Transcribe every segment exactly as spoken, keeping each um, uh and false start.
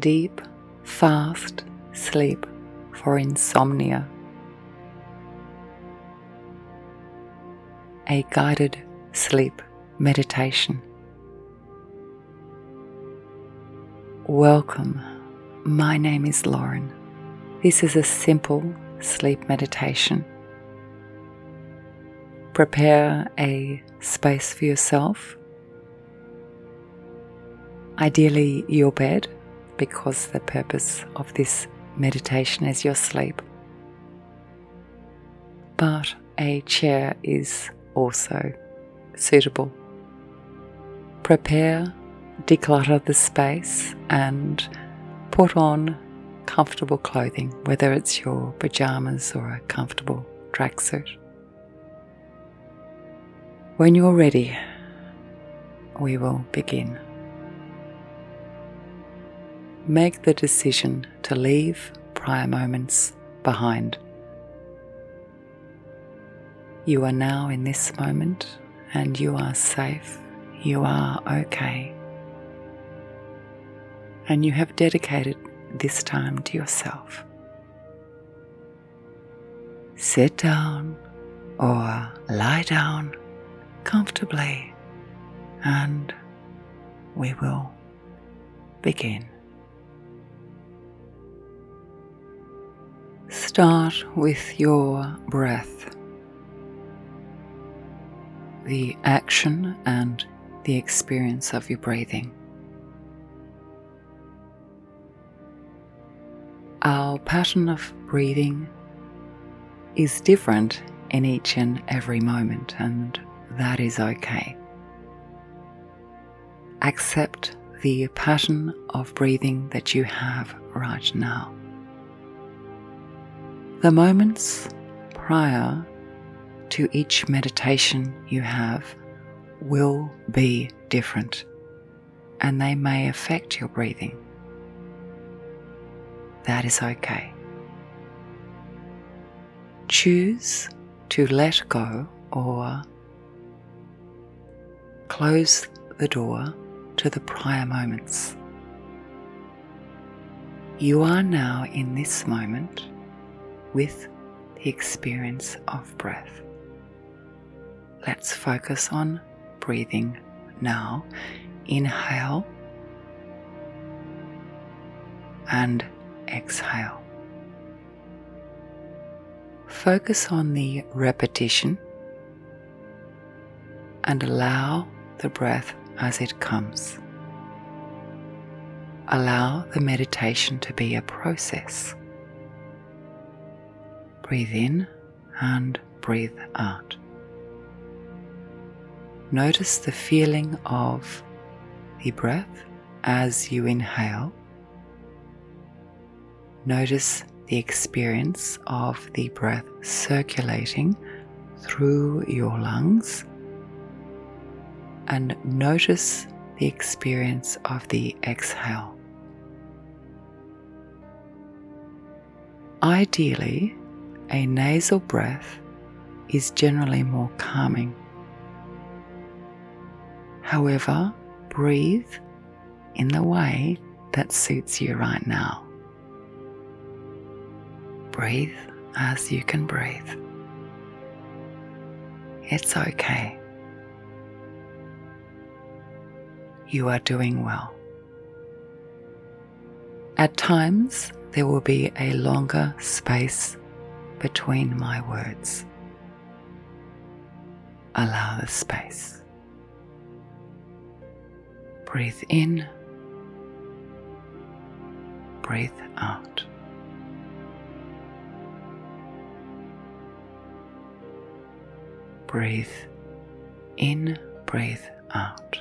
deep, fast sleep for insomnia. A guided sleep meditation. Welcome. My name is Lauren. This is a simple sleep meditation. Prepare a space for yourself, ideally your bed, because the purpose of this meditation is your sleep. But a chair is also suitable. Prepare, declutter the space and put on comfortable clothing, whether it's your pajamas or a comfortable tracksuit. When you're ready, we will begin. Make the decision to leave prior moments behind. You are now in this moment and you are safe, you are okay. And you have dedicated this time to yourself. Sit down or lie down comfortably and we will begin. Start with your breath. The action and the experience of your breathing. Our pattern of breathing is different in each and every moment, and that is okay. Accept the pattern of breathing that you have right now. The moments prior to each meditation you have will be different, and they may affect your breathing. That is okay. Choose to let go or close the door to the prior moments. You are now in this moment with the experience of breath. Let's focus on breathing now. Inhale and exhale. Focus on the repetition and allow the breath as it comes. Allow the meditation to be a process. Breathe in and breathe out. Notice the feeling of the breath as you inhale. Notice the experience of the breath circulating through your lungs, and notice the experience of the exhale. Ideally, a nasal breath is generally more calming. However, breathe in the way that suits you right now. Breathe as you can breathe. It's okay. You are doing well. At times, there will be a longer space between my words. Allow the space. Breathe in, breathe out. Breathe in, breathe out.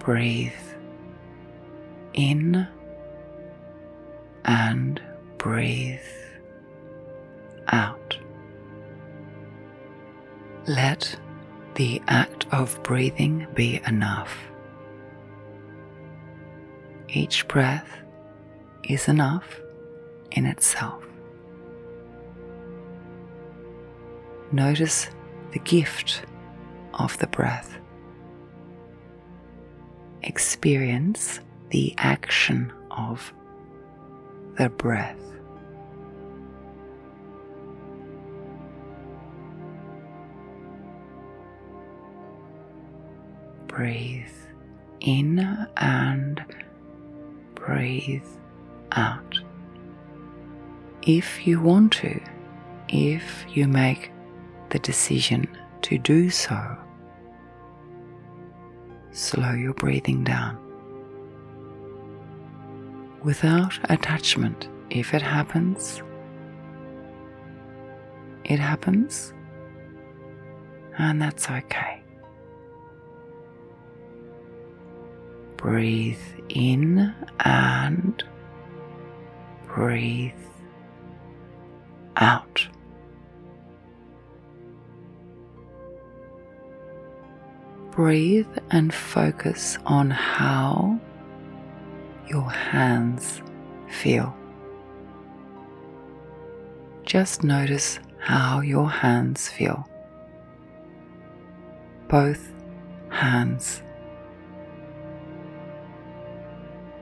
Breathe in and breathe out. Let the act of breathing be enough. Each breath is enough in itself. Notice the gift of the breath. Experience the action of the breath. Breathe in and breathe out. If you want to, if you make the decision to do so, slow your breathing down. Without attachment, if it happens, it happens, and that's okay. Breathe in and breathe out. Breathe and focus on how your hands feel. Just notice how your hands feel. Both hands.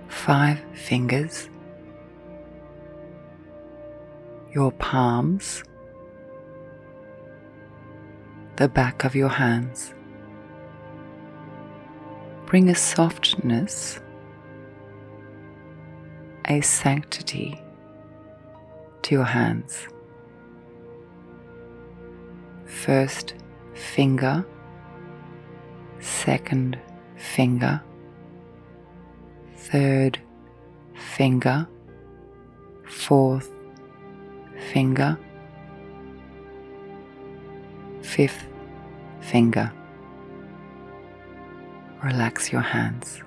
Five fingers, your palms, the back of your hands. Bring a softness, a sanctity to your hands. First finger, second finger, third finger, fourth finger, fifth finger. Relax your hands.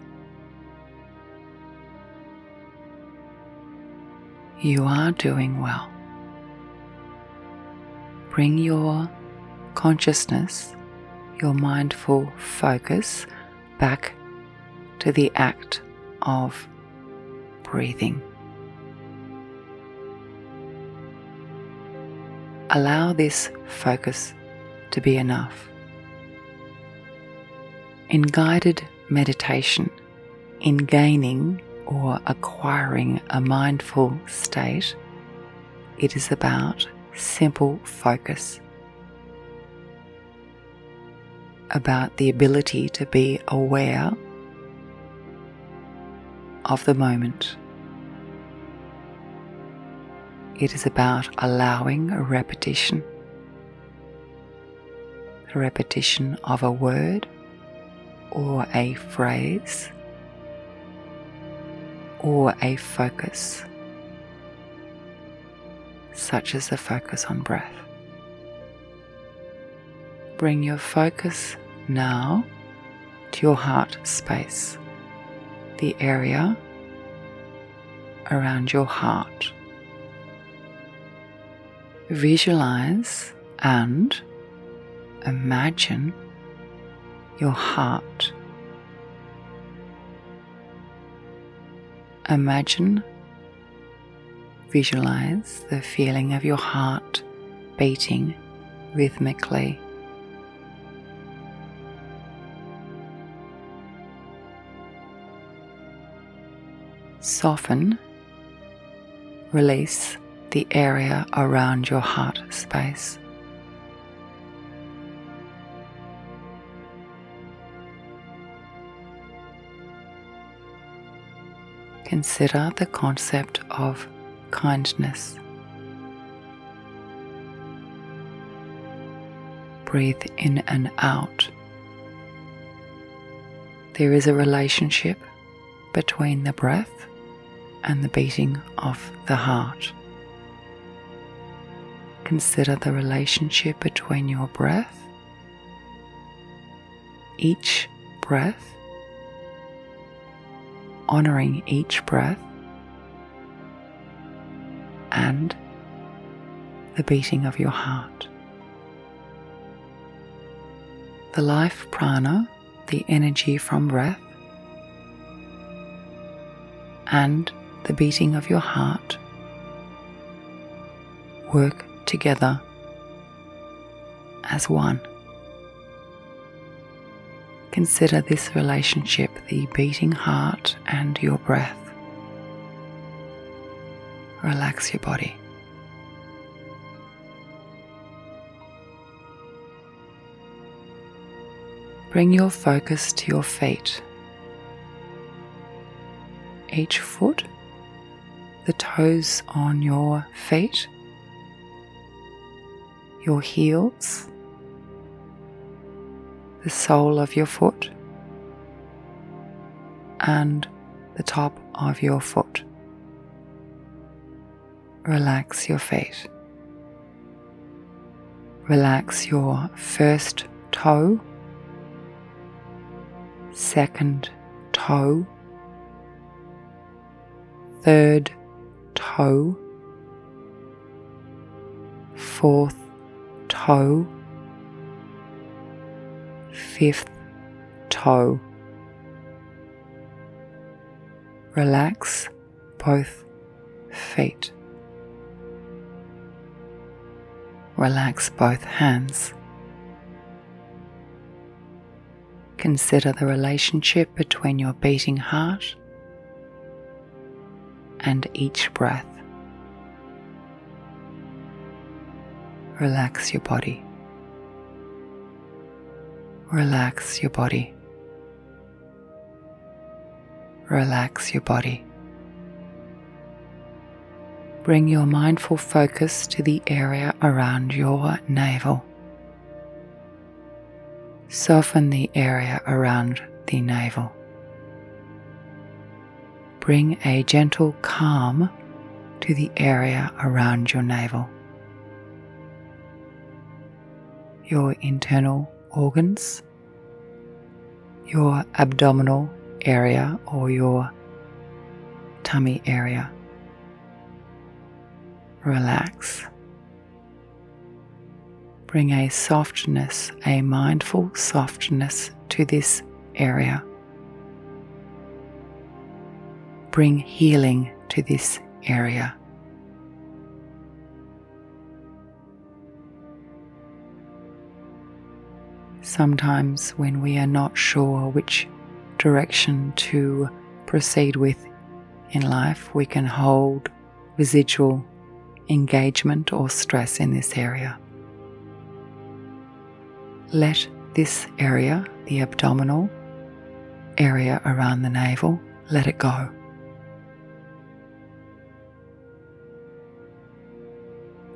You are doing well. Bring your consciousness, your mindful focus back to the act of breathing. Allow this focus to be enough. In guided meditation, in gaining or acquiring a mindful state, it is about simple focus, about the ability to be aware of the moment. It is about allowing a repetition, a repetition of a word or a phrase or a focus, such as the focus on breath. Bring your focus now to your heart space, the area around your heart. Visualize and imagine your heart. Imagine, visualize the feeling of your heart beating rhythmically. Soften, release the area around your heart space. Consider the concept of kindness. Breathe in and out. There is a relationship between the breath and the beating of the heart. Consider the relationship between your breath, each breath, honoring each breath, and the beating of your heart. The life prana, the energy from breath, and the beating of your heart work together as one. Consider this relationship, the beating heart and your breath. Relax your body. Bring your focus to your feet. Each foot, the toes on your feet, your heels, the sole of your foot, and the top of your foot. Relax your feet. Relax your first toe, second toe, third toe, fourth toe, fifth toe. Relax both feet. Relax both hands. Consider the relationship between your beating heart and each breath. Relax your body. Relax your body. Relax your body. Bring your mindful focus to the area around your navel. Soften the area around the navel. Bring a gentle calm to the area around your navel. Your internal organs, your abdominal area or your tummy area. Relax. Bring a softness, a mindful softness to this area. Bring healing to this area. Sometimes when we are not sure which direction to proceed with in life, we can hold residual engagement or stress in this area. Let this area, the abdominal area around the navel, let it go.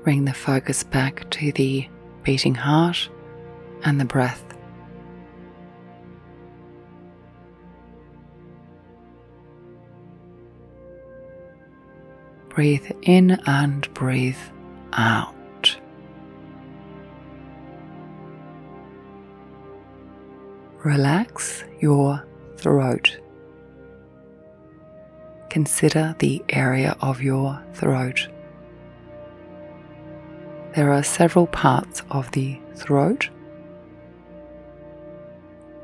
Bring the focus back to the beating heart and the breath. Breathe in and breathe out. Relax your throat. Consider the area of your throat. There are several parts of the throat.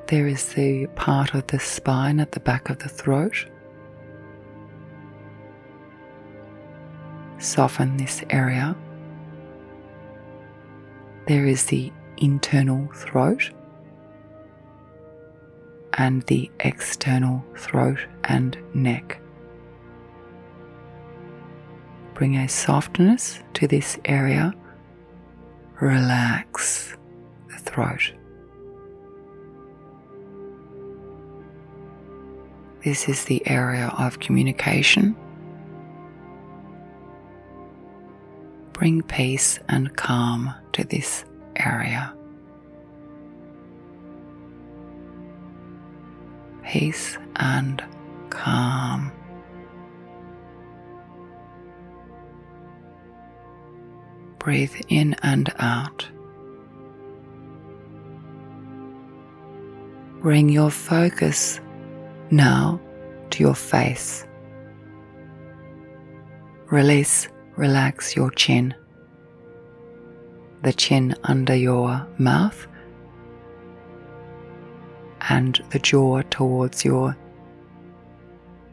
There is the part of the spine at the back of the throat. Soften this area. There is the internal throat and the external throat and neck. Bring a softness to this area. Relax the throat. This is the area of communication. Bring peace and calm to this area. Peace and calm. Breathe in and out. Bring your focus now to your face. Release, relax your chin, the chin under your mouth, and the jaw towards your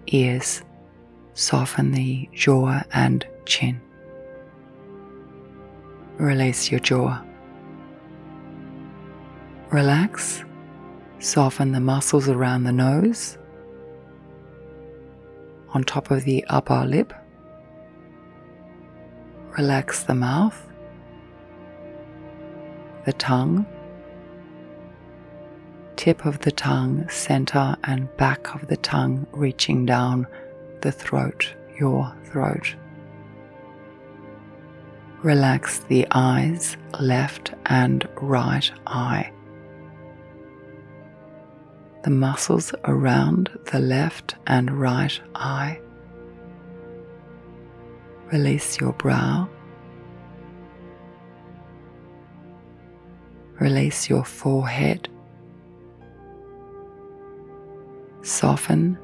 ears. Soften the jaw and chin. Release your jaw. Relax Soften the muscles around the nose, on top of the upper lip. Relax the mouth, the tongue, tip of the tongue, center and back of the tongue, reaching down the throat, your throat. Relax the eyes, left and right eye. The muscles around the left and right eye. Release your brow. Release your forehead. Soften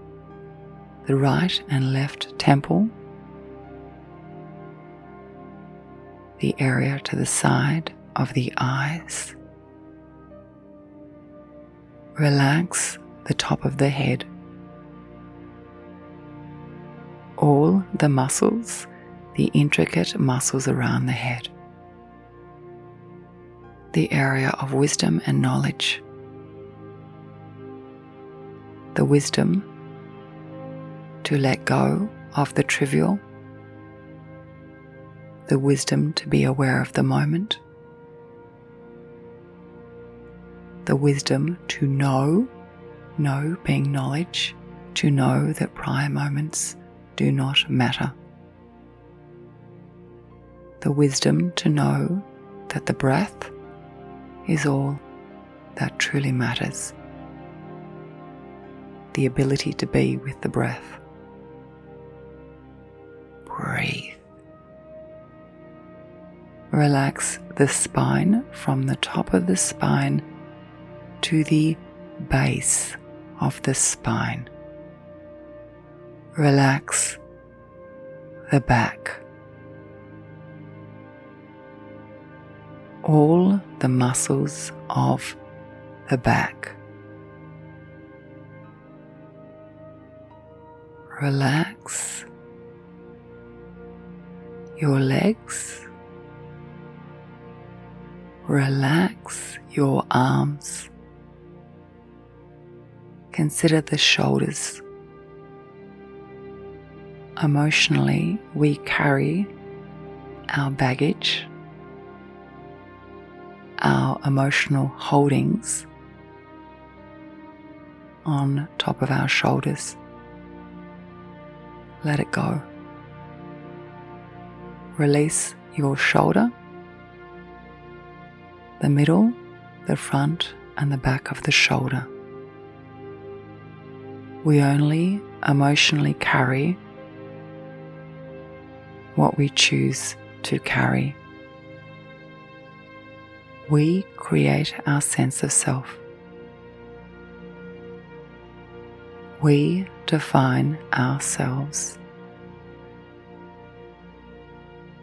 the right and left temple. The area to the side of the eyes. Relax the top of the head. All the muscles, the intricate muscles around the head. The area of wisdom and knowledge. The wisdom to let go of the trivial. The wisdom to be aware of the moment. The wisdom to know, know being knowledge, to know that prior moments do not matter. The wisdom to know that the breath is all that truly matters. The ability to be with the breath. Breathe. Relax the spine from the top of the spine to the base of the spine. Relax the back. All the muscles of the back. Relax your legs. Relax your arms. Consider the shoulders. Emotionally, we carry our baggage, our emotional holdings on top of our shoulders. Let it go. Release your shoulder, the middle, the front, and the back of the shoulder. We only emotionally carry what we choose to carry. We create our sense of self. We define ourselves.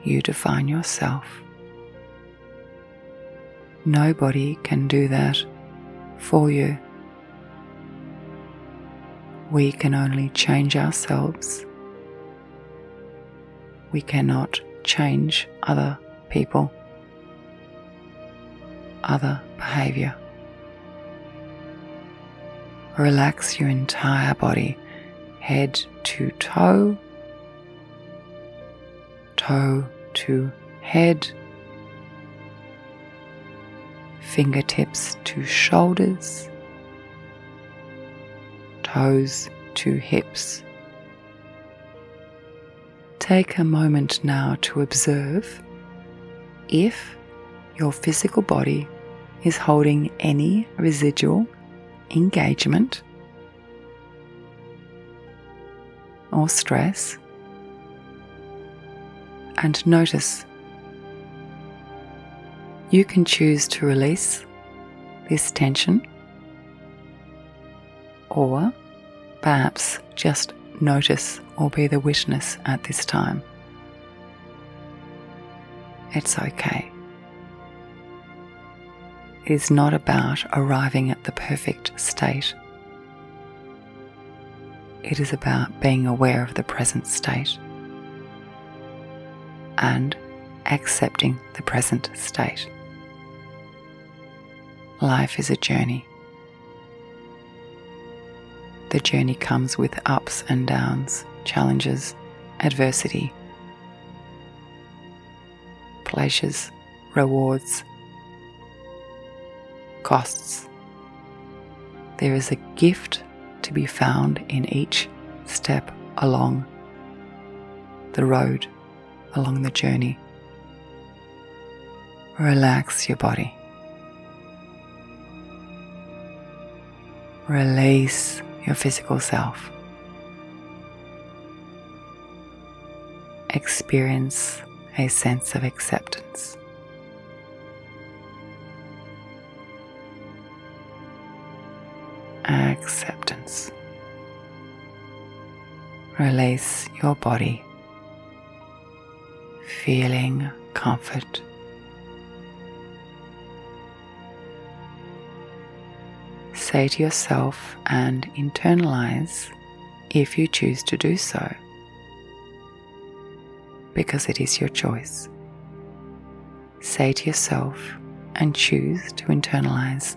You define yourself. Nobody can do that for you. We can only change ourselves. We cannot change other people, other behavior. Relax your entire body, head to toe, toe to head, fingertips to shoulders, toes to hips. Take a moment now to observe if your physical body is holding any residual engagement or stress, and notice. You can choose to release this tension, or perhaps just notice or be the witness at this time. It's okay. It is not about arriving at the perfect state. It is about being aware of the present state and accepting the present state. Life is a journey. The journey comes with ups and downs, challenges, adversity, pleasures, rewards, costs. There is a gift to be found in each step along the road, along the journey. Relax your body. Release your physical self. Experience a sense of acceptance. Acceptance. Release your body, feeling comfort. Say to yourself and internalize, if you choose to do so, because it is your choice. Say to yourself and choose to internalize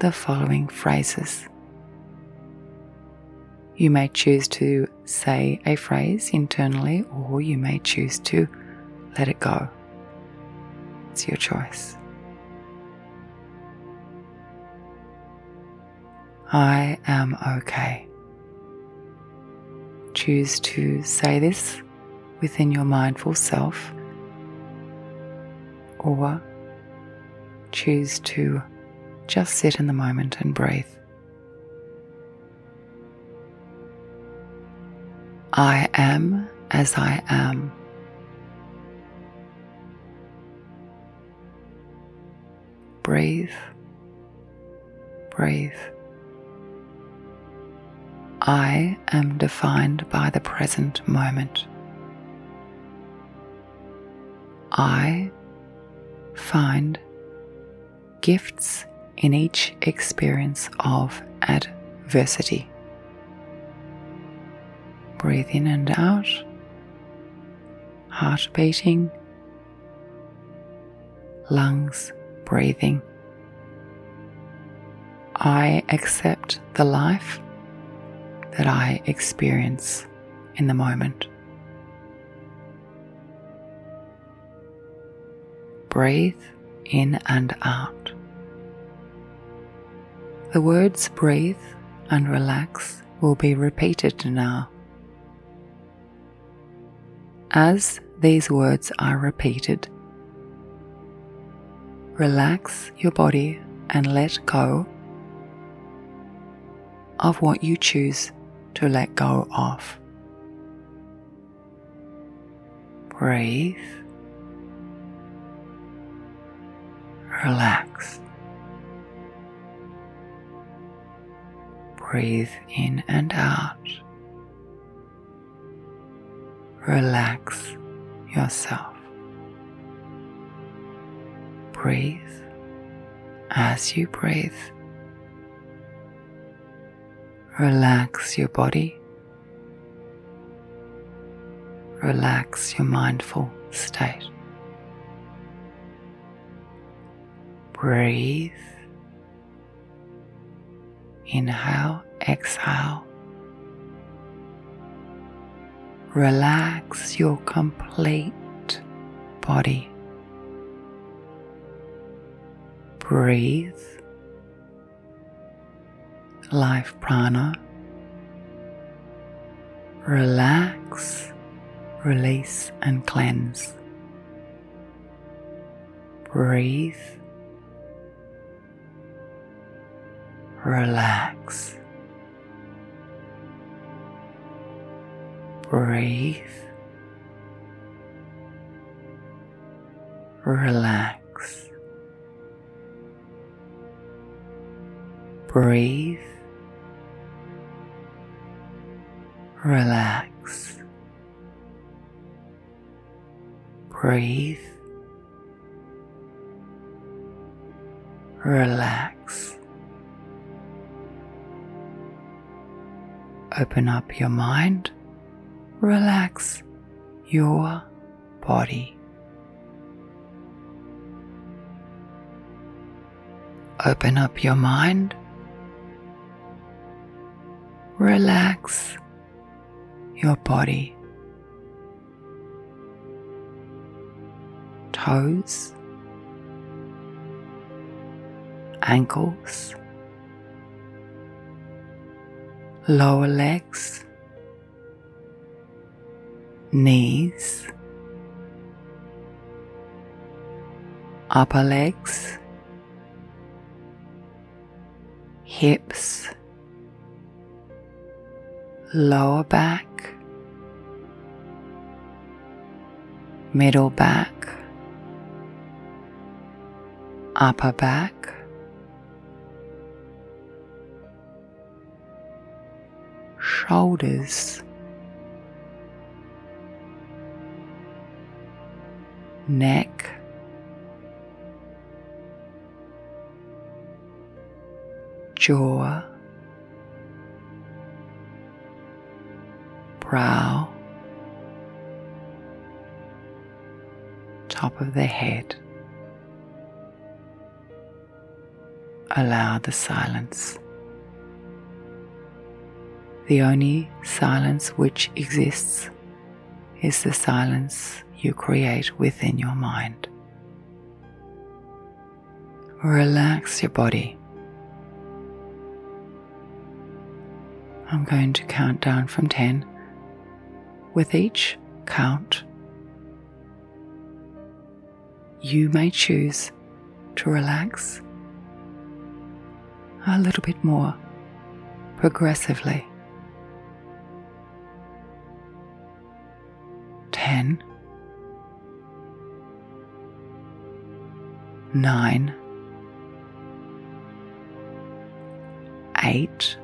the following phrases. You may choose to say a phrase internally, or you may choose to let it go. It's your choice. I am okay. Choose to say this within your mindful self, or choose to just sit in the moment and breathe. I am as I am. Breathe, breathe. I am defined by the present moment. I find gifts in each experience of adversity. Breathe in and out, heart beating, lungs breathing. I accept the life that I experience in the moment. Breathe in and out. The words breathe and relax will be repeated now. As these words are repeated, relax your body and let go of what you choose to let go of. Breathe. Relax. Breathe in and out. Relax yourself. Breathe as you breathe. Relax your body. Relax your mindful state. Breathe. Inhale, exhale. Relax your complete body. Breathe. Life prana. Relax, release and cleanse. Breathe. Relax. Breathe. Relax. Breathe. Relax. Breathe. Relax. Open up your mind. Relax your body. Open up your mind. relax your body, toes, ankles, lower legs, knees, upper legs, hips, lower back, middle back, upper back, shoulders, neck, jaw, brow, top of the head. Allow the silence. The only silence which exists is the silence you create within your mind. Relax your body. I'm going to count down from ten. With each count, you may choose to relax a little bit more progressively. Ten, nine, eight,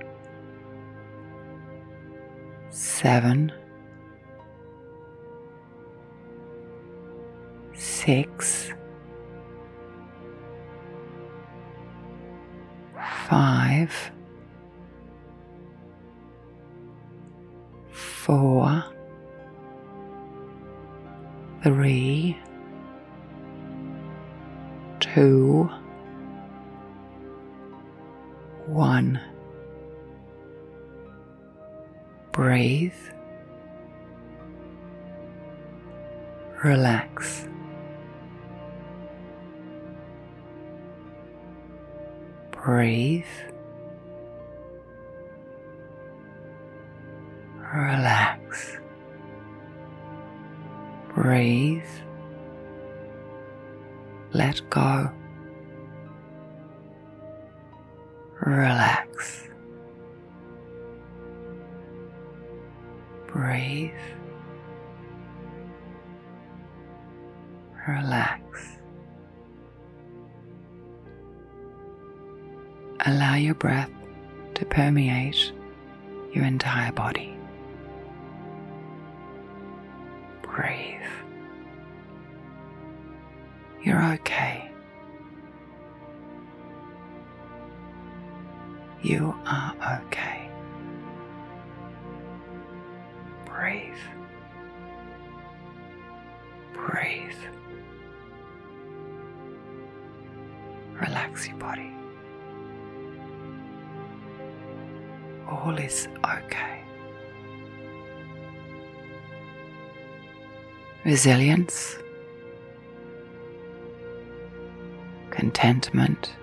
seven, six, five, four, three, two, one. Breathe. Relax. Breathe. Relax. Breathe. Let go. Relax. Breathe. Relax. Allow your breath to permeate your entire body. Breathe. You're okay. You are okay. Breathe. Breathe. Relax your body. All is okay. Resilience, contentment,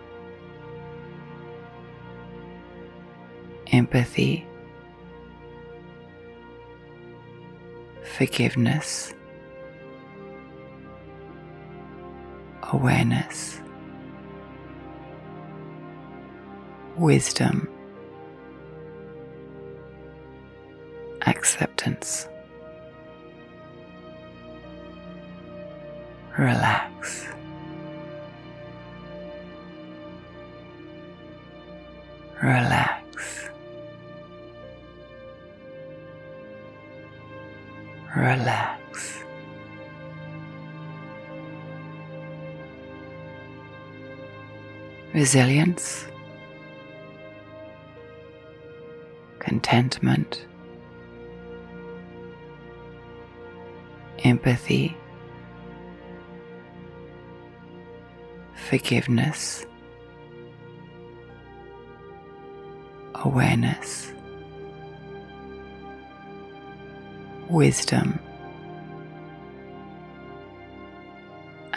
empathy, forgiveness, awareness, wisdom, acceptance. Relax. Relax. Relax. Resilience, contentment, empathy, forgiveness, awareness, wisdom,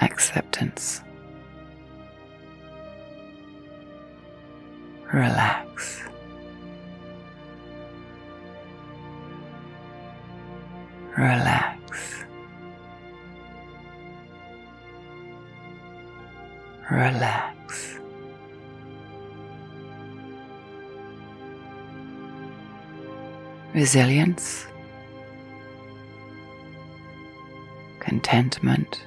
acceptance, relax. Relax. Relax. Resilience, contentment,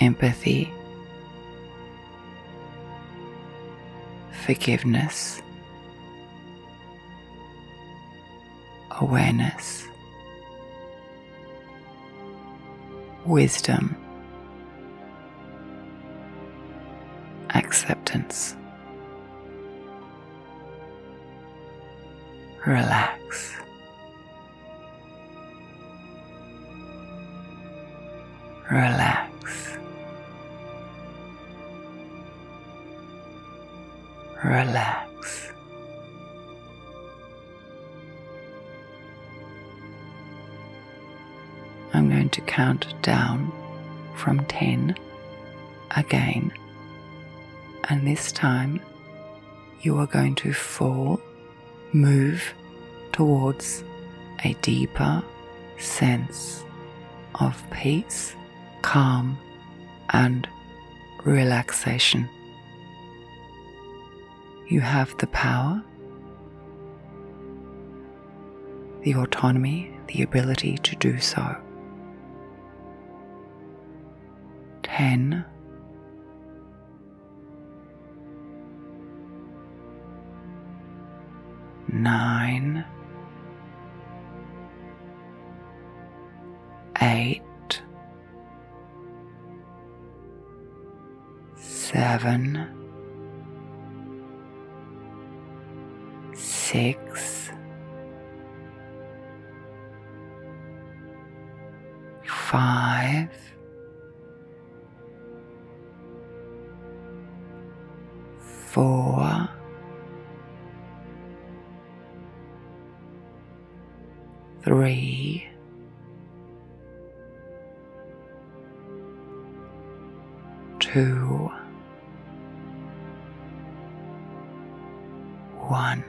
empathy, forgiveness, awareness, wisdom, acceptance, relax. Relax. Relax. I'm going to count down from ten again, and this time you are going to fall, move towards a deeper sense of peace, calm, and relaxation. You have the power, the autonomy, the ability to do so. Ten, nine, eight, seven, six, five, four, three, two, one.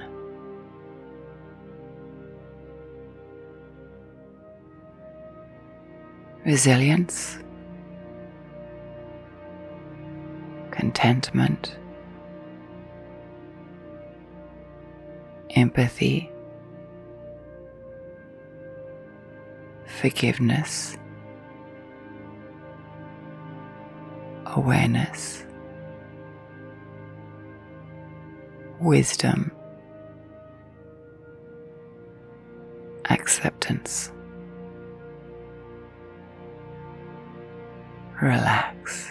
Resilience, contentment, empathy, forgiveness, awareness, wisdom, acceptance, relax,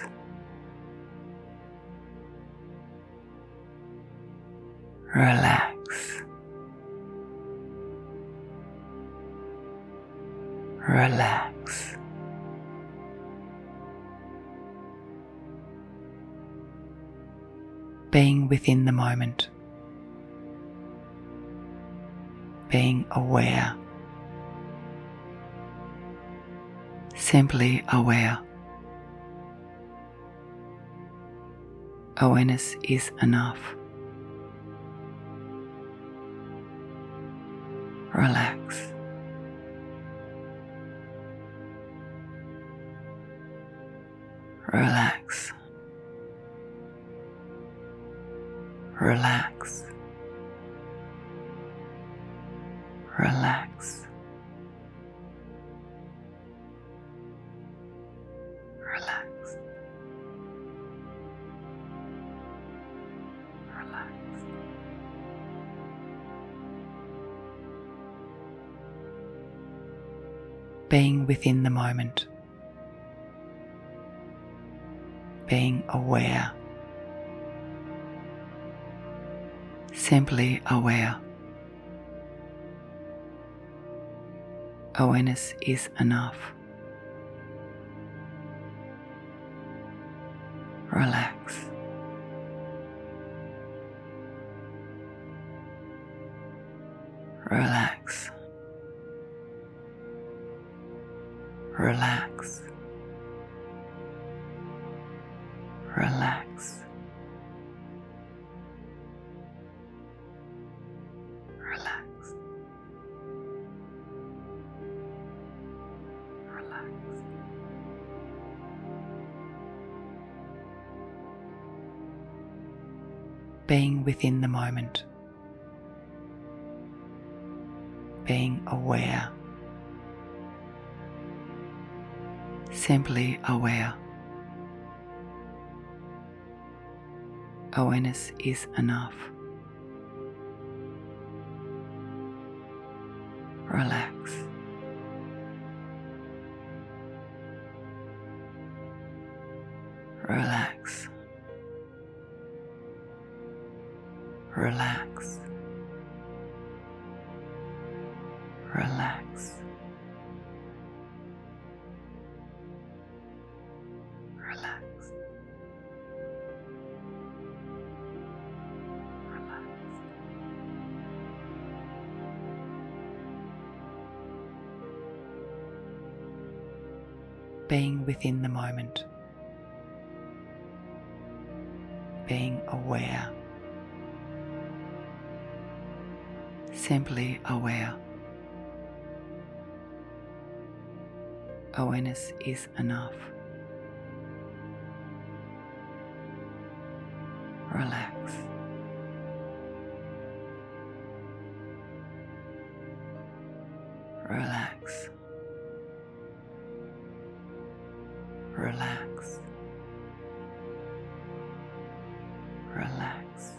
relax, relax. Being within the moment, being aware. Simply aware. Awareness is enough. Relax. Relax. Relax. Relax. Relax. Relax. Being within the moment. Being aware. Simply aware. Awareness is enough. Relax. Relax. Relax. Relax. Relax. Relax. Being within the moment. Being aware, simply aware. Awareness is enough. Relax. Relax. Relax. Relax. Relax. Relax. Being within the moment. Being aware. Simply aware. Awareness is enough. Relax. Relax. Relax. Relax.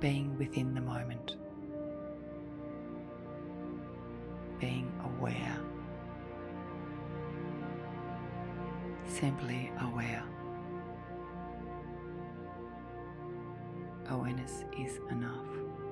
Being within the moment. Being aware. Simply aware. Awareness is enough.